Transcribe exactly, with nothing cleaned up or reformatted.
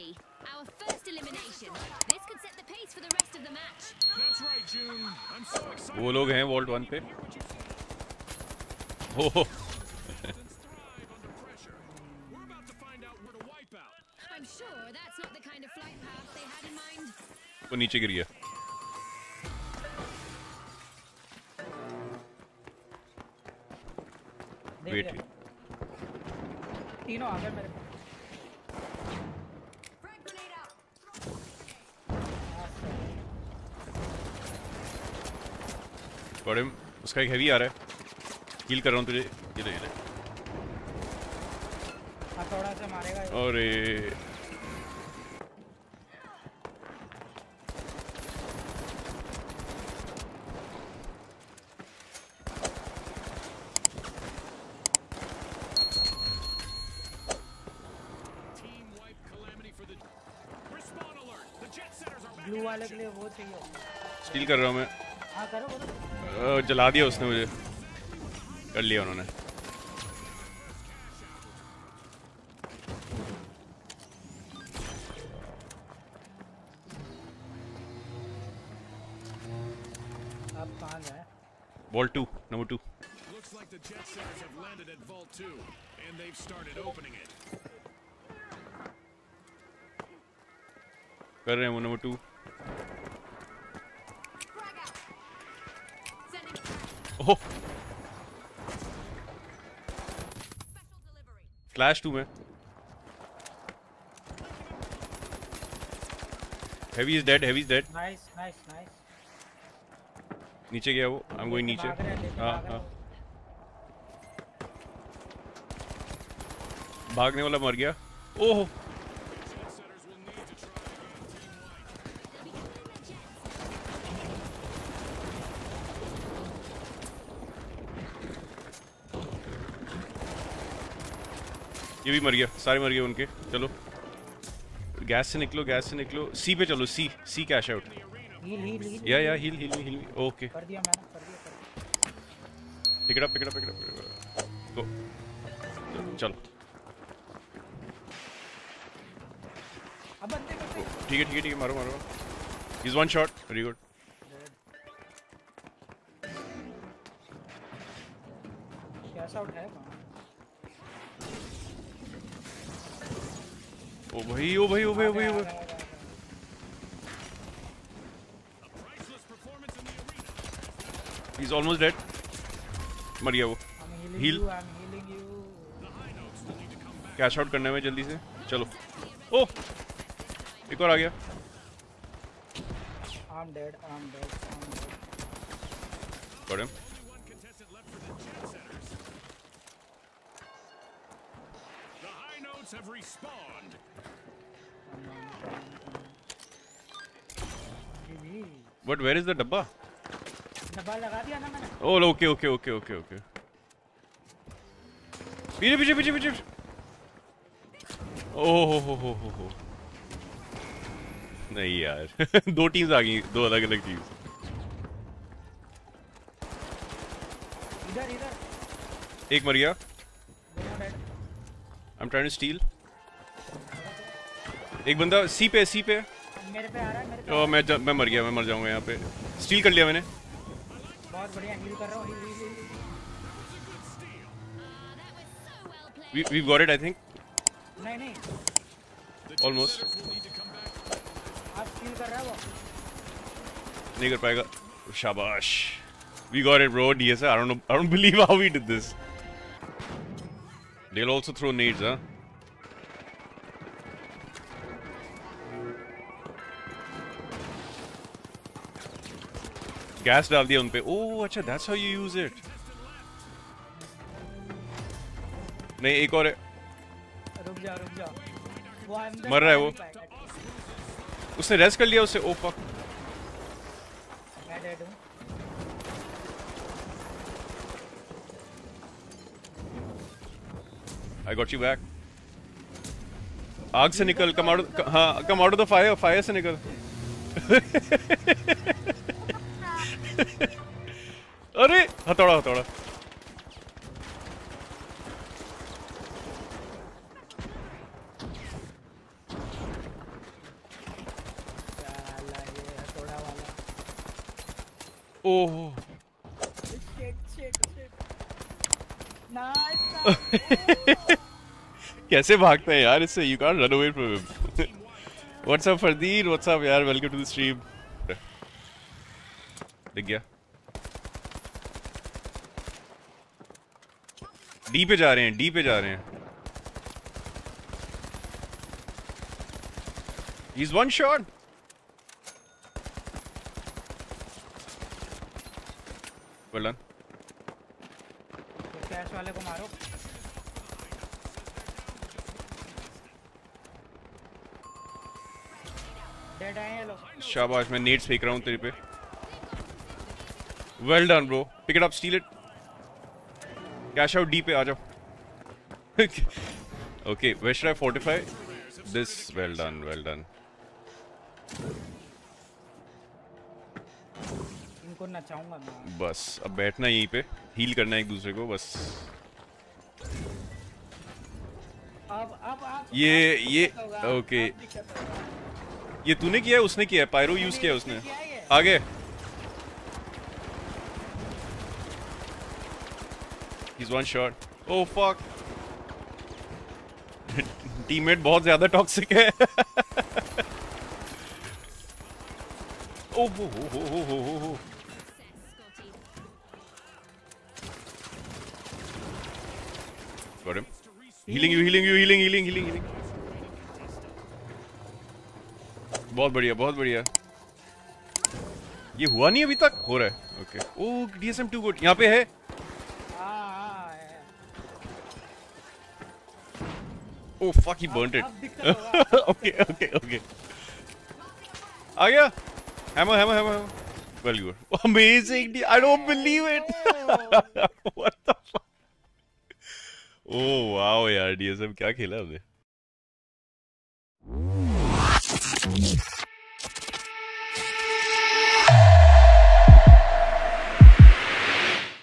penalty. Our first elimination. This could set the pace for the rest of the match. That's right, June. I'm so excited. वो लोग हैं Vault One पे. Oh. I'm sure that's not the kind of flight path they had in mind. वो नीचे गिर गया. Wait. तीनों आ गए मेरे. Got him. उसका एक heavy आ रहा है. Kill कर रहा हूँ तुझे. ये ले ये ले. हथौड़ा से मारेगा. अरे. Steal कर रहा हूँ मैं. हाँ करो करो. जला दिया उसने मुझे. कर लिया उन्होंने. अब कहाँ गए? Vault Two, number two. Looks like the jet setters have landed at Vault Two, and they've started opening it. कर रहे हैं वो number two. Oh. Flash two में. Heavy is dead. Heavy is dead. Nice, nice, nice. नीचे गया वो. I'm going नीचे. हाँ हाँ. भागने वाला मर गया. Oh. ये भी मर गया, सारे मर गए उनके. चलो गैस से निकलो, गैस से निकलो. सी पे चलो. सी सी कैश आउट. या या हिल हिल हिल. ओके कर दिया मैंने, कर दिया. Pick it up, pick it up, pick it up. Go चलो. अब बंदे करते. ठीक है ठीक है ठीक है. मारो मारो. Is one shot. Very good. Cash out है. ओ भाई ओ भाई ओ भाई ओ भाई ओ भाई. He's almost dead. मर गया वो. Heal. Cash out करने में जल्दी से. चलो. ओ. एक और आ गया. I'm dead. I'm dead. Got him. Have respawned. But where is the dabba? Dabba लगा दिया ना मैंने. Oh okay okay okay okay okay. पीछे पीछे पीछे पीछे. Oh ho ho ho ho. नहीं यार. दो teams आ गई, दो अलग अलग teams. इधर इधर. एक मर गया. I'm trying to steal. एक बंदा C पे, C पे. मेरे पे आ रहा है, मेरे पे. ओ मैं मैं मर गया, मैं मर जाऊँगा यहाँ पे. Steal कर लिया मैंने. बहुत बढ़िया heal कर रहा हूँ. We we've got it I think. नहीं नहीं. Almost. आप steal कर रहा हो? नहीं कर पाएगा. शाबाश. We got it bro. D S I don't know. I don't believe how we did this. They'll also throw nades, huh? Gas डाल दिया उनपे. Oh, अच्छा, that's how you use it. नहीं एक और है. रुक जा, रुक जा. मर रहा है वो. उसने रेस्ट कर लिया उसे. Oh fuck. मैं dead हूँ. I got you back. आग से निकल, come out, हाँ, come out of the fire, fire से निकल. अरे हथौड़ा हथौड़ा. Oh. Shit, shit, shit. Nice. कैसे भागते हैं यार इससे? You can't run away from him. What's up Fardeer? What's up यार? Welcome to the stream. दिख गया. डी पे जा रहे हैं, डी पे जा रहे हैं. He's one shot. Well done. Cash वाले को मारो. Dead हैं ये लोग. शाबाश, मैं नेट्स फेंक रहा हूँ तेरे पे. Well done, bro. Pick it up, steal it. Cash out D पे आ जाओ. Okay, where should I fortify? This. Well done, well done. इनको ना चाहूँगा मैं. बस अब बैठना यहीं पे, हील करना एक दूसरे को बस. अब अब आप ये ये ओके. ये तूने किया है, उसने किया है, पायरो यूज किया है उसने. आगे he's one shot. Oh fuck. Teammate बहुत ज्यादा टॉक्सिक है. ओ हो हो हो हो हो. Got him. Healing you, healing you, healing, healing, healing, healing. बहुत बढ़िया, बहुत बढ़िया. ये हुआ नहीं अभी तक, हो रहा है. Okay. Oh DSM too good यहाँ पे है. Oh fuck, he burnt it. Okay, okay, okay. आ गया. Hammer, hammer, hammer, hammer. Well, you were amazing. I don't believe it. What the fuck? Oh wow, यार D S M क्या खेला हमने.